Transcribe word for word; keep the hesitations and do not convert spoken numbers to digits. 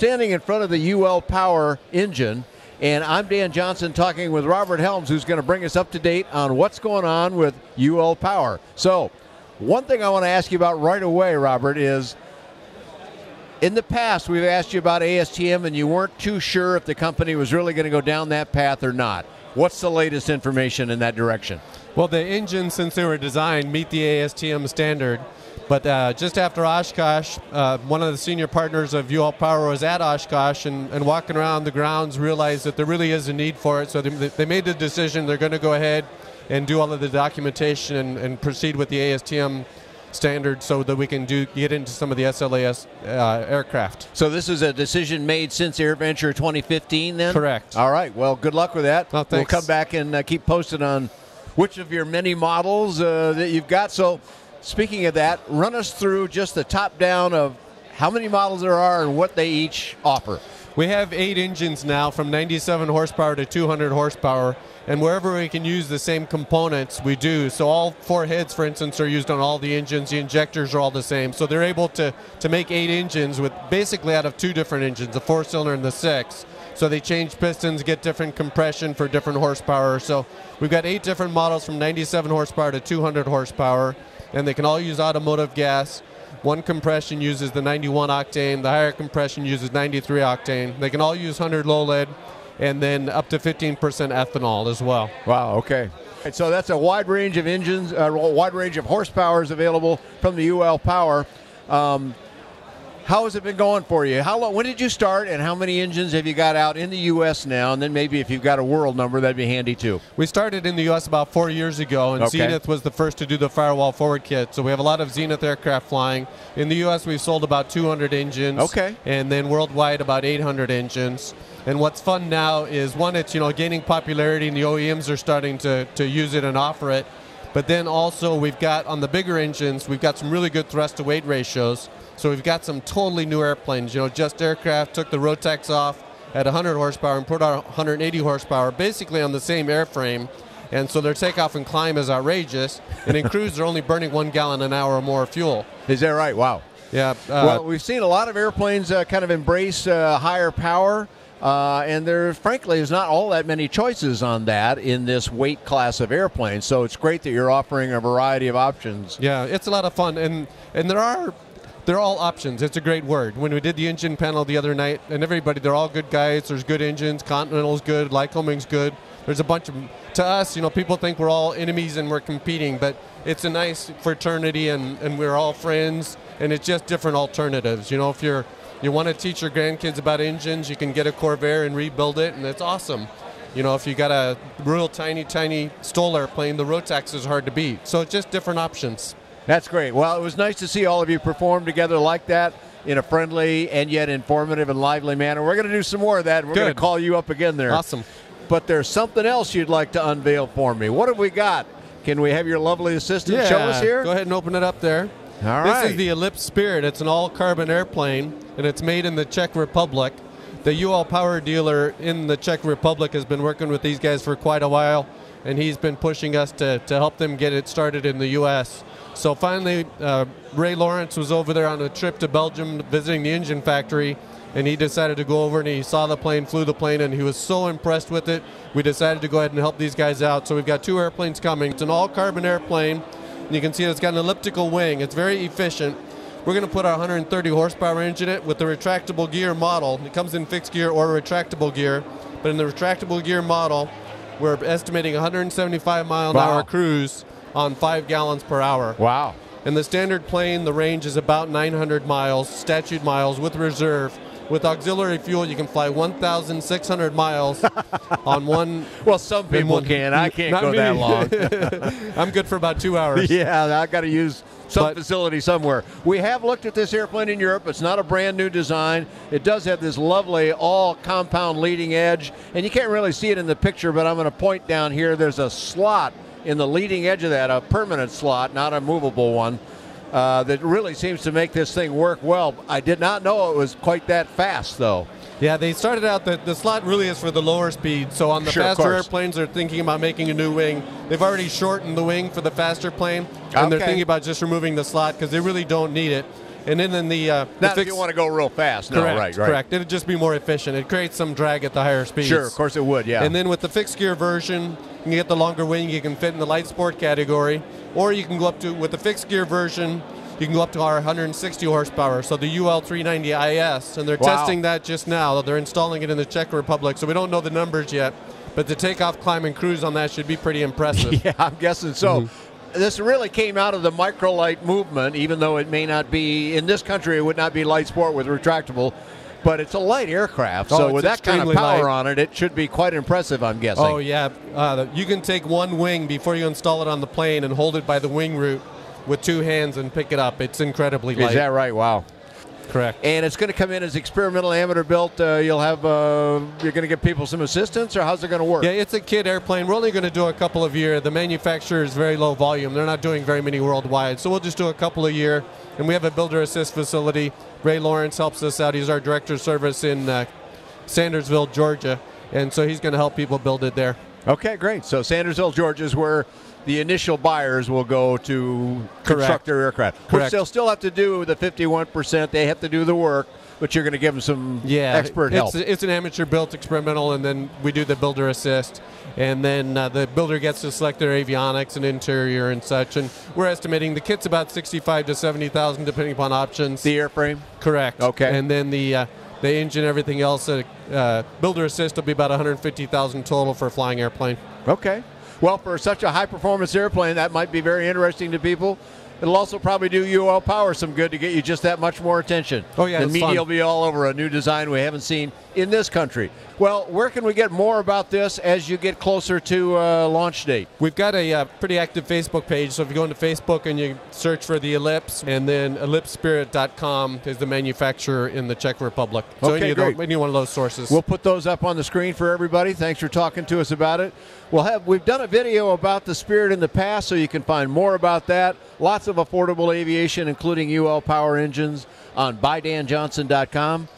standing in front of the U L Power engine, and I'm Dan Johnson talking with Robert Helms, who's going to bring us up to date on what's going on with U L Power. So one thing I want to ask you about right away, Robert, is in the past we've asked you about A S T M and you weren't too sure if the company was really going to go down that path or not. What's the latest information in that direction? Well, the engines, since they were designed, meet the A S T M standard. But uh, just after Oshkosh, uh, one of the senior partners of U L Power was at Oshkosh and, and walking around the grounds realized that there really is a need for it. So they, they made the decision they're going to go ahead and do all of the documentation and, and proceed with the A S T M standard so that we can do get into some of the S L A S uh, aircraft. So this is a decision made since Airventure twenty fifteen then? Correct. All right. Well, good luck with that. Oh, we'll come back and uh, keep posted on which of your many models uh, that you've got. So speaking of that, run us through just the top down of how many models there are and what they each offer. We have eight engines now from ninety-seven horsepower to two hundred horsepower, and wherever we can use the same components, we do. So all four heads, for instance, are used on all the engines. The injectors are all the same. So they're able to, to make eight engines with basically out of two different engines, the four-cylinder and the six. So they change pistons, get different compression for different horsepower. So we've got eight different models from ninety-seven horsepower to two hundred horsepower, and they can all use automotive gas. One compression uses the ninety-one octane, the higher compression uses ninety-three octane. They can all use one hundred low lead and then up to fifteen percent ethanol as well. Wow, okay. And so that's a wide range of engines, a wide range of horsepower is available from the U L Power. Um, how has it been going for you? How long, when did you start and how many engines have you got out in the U S now? And then maybe if you've got a world number, that'd be handy too. We started in the U S about four years ago, and okay. Zenith was the first to do the firewall forward kit. So we have a lot of Zenith aircraft flying. In the U S we've sold about two hundred engines. Okay. And then worldwide about eight hundred engines. And what's fun now is, one, it's, you know, gaining popularity and the O E Ms are starting to, to use it and offer it. But then also we've got, on the bigger engines, we've got some really good thrust to weight ratios. So we've got some totally new airplanes. You know, Just Aircraft took the Rotax off at one hundred horsepower and put out one hundred eighty horsepower, basically on the same airframe. And so their takeoff and climb is outrageous. And in cruise, they're only burning one gallon an hour or more fuel. Is that right? Wow. Yeah. Uh, well, we've seen a lot of airplanes uh, kind of embrace uh, higher power. Uh, and there, frankly, is not all that many choices on that in this weight class of airplanes. So it's great that you're offering a variety of options. Yeah, it's a lot of fun. And, and there are... They're all options. It's a great word. When we did the engine panel the other night, and everybody, they're all good guys. There's good engines. Continental's good. Lycoming's good. There's a bunch of, to us, you know, people think we're all enemies and we're competing, but it's a nice fraternity, and, and we're all friends, and it's just different alternatives. You know, if you're, you want to teach your grandkids about engines, you can get a Corvair and rebuild it, and it's awesome. You know, if you got a real tiny, tiny stole airplane, the Rotax is hard to beat. So it's just different options. That's great. Well, it was nice to see all of you perform together like that in a friendly and yet informative and lively manner. We're going to do some more of that. We're Good. Going to call you up again there. Awesome. But there's something else you'd like to unveil for me. What have we got? Can we have your lovely assistant yeah. show us here? Go ahead and open it up there. All this right. This is the Ellipse Spirit. It's an all-carbon airplane, and it's made in the Czech Republic. The U L Power dealer in the Czech Republic has been working with these guys for quite a while, and he's been pushing us to, to help them get it started in the U S So finally, uh, Ray Lawrence was over there on a trip to Belgium visiting the engine factory, and he decided to go over and he saw the plane, flew the plane, and he was so impressed with it, we decided to go ahead and help these guys out. So we've got two airplanes coming. It's an all-carbon airplane, and you can see it's got an elliptical wing. It's very efficient. We're going to put our one hundred thirty horsepower engine in it with the retractable gear model. It comes in fixed gear or retractable gear, but in the retractable gear model, we're estimating one hundred seventy-five mile an wow. hour cruise on five gallons per hour. Wow. In the standard plane, the range is about nine hundred miles, statute miles, with reserve. With auxiliary fuel, you can fly one thousand six hundred miles on one. Well, some people one, can. I can't go me. that long. I'm good for about two hours. Yeah, I got to use some but, facility somewhere. We have looked at this airplane in Europe. It's not a brand new design. It does have this lovely all-compound leading edge, and you can't really see it in the picture, but I'm going to point down here. There's a slot in the leading edge of that, a permanent slot, not a movable one, uh, that really seems to make this thing work well. I did not know it was quite that fast, though. Yeah, they started out, the, the slot really is for the lower speed, so on the sure, faster airplanes, they're thinking about making a new wing. They've already shortened the wing for the faster plane, and okay. they're thinking about just removing the slot because they really don't need it. And then in the uh, not the if you want to go real fast. No, correct, right, right. Correct. It'd just be more efficient. It creates some drag at the higher speeds. Sure, of course it would. Yeah. And then with the fixed gear version, you can get the longer wing. You can fit in the light sport category, or you can go up to with the fixed gear version. You can go up to our one hundred sixty horsepower, so the U L three ninety I S, and they're wow. testing that just now. They're installing it in the Czech Republic, so we don't know the numbers yet, but the takeoff, climb, and cruise on that should be pretty impressive. Yeah, I'm guessing so. Mm-hmm. This really came out of the microlight movement, even though it may not be, in this country, it would not be light sport with retractable, but it's a light aircraft, so oh, with that kind of power light on it, it should be quite impressive, I'm guessing. Oh, yeah. Uh, you can take one wing before you install it on the plane and hold it by the wing root with two hands and pick it up. It's incredibly light. Is that right? Wow. Correct. And it's going to come in as experimental, amateur built. Uh, you'll have uh, you're going to give people some assistance, or how's it going to work? Yeah, it's a kid airplane. We're only going to do a couple of year. The manufacturer is very low volume. They're not doing very many worldwide, so we'll just do a couple a year. And we have a builder assist facility. Ray Lawrence helps us out. He's our director of service in uh, Sandersville, Georgia, and so he's going to help people build it there. Okay, great. So Sandersville, Georgia is where the initial buyers will go to construct their aircraft. Correct. Which they'll still have to do with the fifty-one percent. They have to do the work, but you're going to give them some yeah, expert it's help. A, it's an amateur-built experimental, and then we do the builder assist. And then uh, the builder gets to select their avionics and interior and such. And we're estimating the kit's about sixty-five to seventy thousand, depending upon options. The airframe? Correct. Okay. And then the uh, the engine, everything else, uh, uh, builder assist will be about one hundred fifty thousand total for a flying airplane. Okay. Well, for such a high-performance airplane, that might be very interesting to people. It'll also probably do U L Power some good to get you just that much more attention. Oh, yeah, the media fun. will be all over a new design we haven't seen in this country. Well, where can we get more about this as you get closer to uh, launch date? We've got a uh, pretty active Facebook page, so if you go into Facebook and you search for the Ellipse, and then Ellipse Spirit dot com is the manufacturer in the Czech Republic. So okay, any, great. Those, any one of those sources. We'll put those up on the screen for everybody. Thanks for talking to us about it. We'll have, we've done a video about the Spirit in the past, so you can find more about that. Lots of affordable aviation, including U L Power engines, on by Dan Johnson dot com.